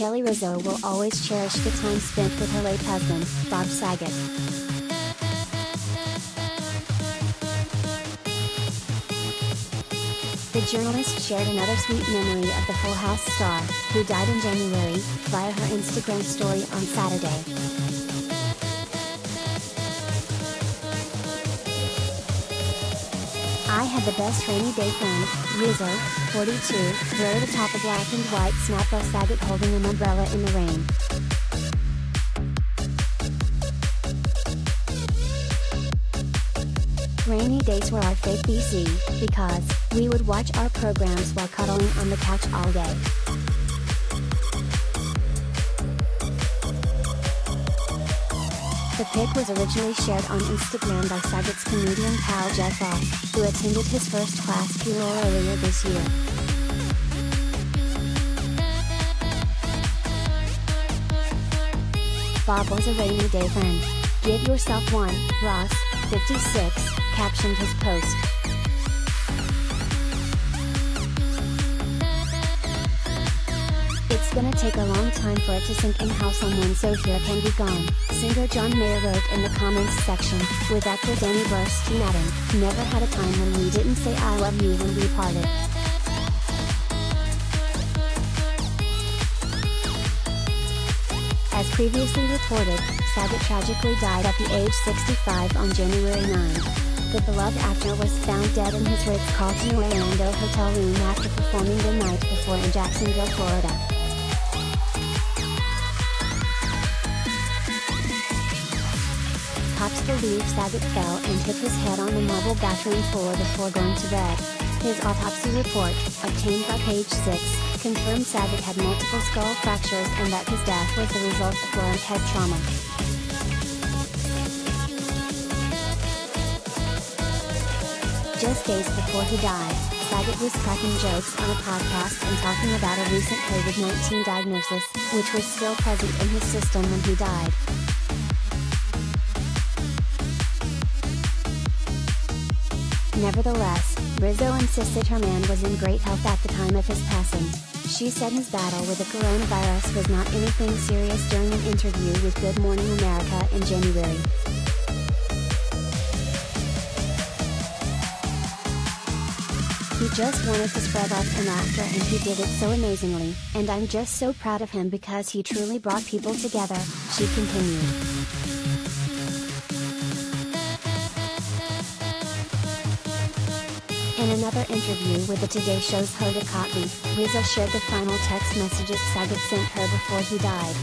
Kelly Rizzo will always cherish the time spent with her late husband, Bob Saget. The journalist shared another sweet memory of the Full House star, who died in January, via her Instagram story on Saturday. "I had the best rainy day friend," Rizzo, 42, wrote atop a black and white snap of Saget holding an umbrella in the rain. "Rainy days were our fake BC, because we would watch our programs while cuddling on the couch all day. The pic was originally shared on Instagram by Saget's comedian pal Jeff Ross, who attended his first class funeral earlier this year. "Bob was a rainy day friend. Give yourself one, Ross, 56, captioned his post. "It's gonna take a long time for it to sink in how someone so here can be gone," singer John Mayer wrote in the comments section, with actor Danny Burstyn adding, "Never had a time when we didn't say I love you when we parted." As previously reported, Saget tragically died at the age 65 on January 9. The beloved actor was found dead in his Ritz-Carlton Orlando hotel room after performing the night before in Jacksonville, Florida. Cops believe Saget fell and hit his head on the marble bathroom floor before going to bed. His autopsy report, obtained by Page 6, confirmed Saget had multiple skull fractures and that his death was the result of blunt head trauma. Just days before he died, Saget was cracking jokes on a podcast and talking about a recent COVID-19 diagnosis, which was still present in his system when he died. Nevertheless, Rizzo insisted her man was in great health at the time of his passing. She said his battle with the coronavirus was not anything serious during an interview with Good Morning America in January. "He just wanted to spread love and laughter, and he did it so amazingly, and I'm just so proud of him because he truly brought people together," she continued. In another interview with the Today Show's Hoda Kotb, Rizzo shared the final text messages Saget sent her before he died.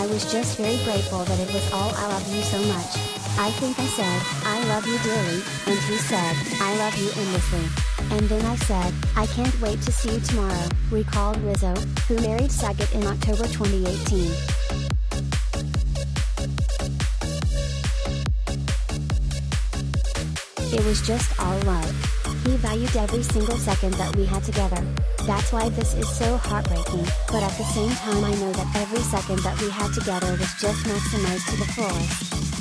"I was just very grateful that it was all 'I love you so much.' I think I said, 'I love you dearly,' and he said, 'I love you endlessly.' And then I said, 'I can't wait to see you tomorrow,'" recalled Rizzo, who married Saget in October 2018. "It was just all love. He valued every single second that we had together. That's why this is so heartbreaking, but at the same time I know that every second that we had together was just maximized to the fullest."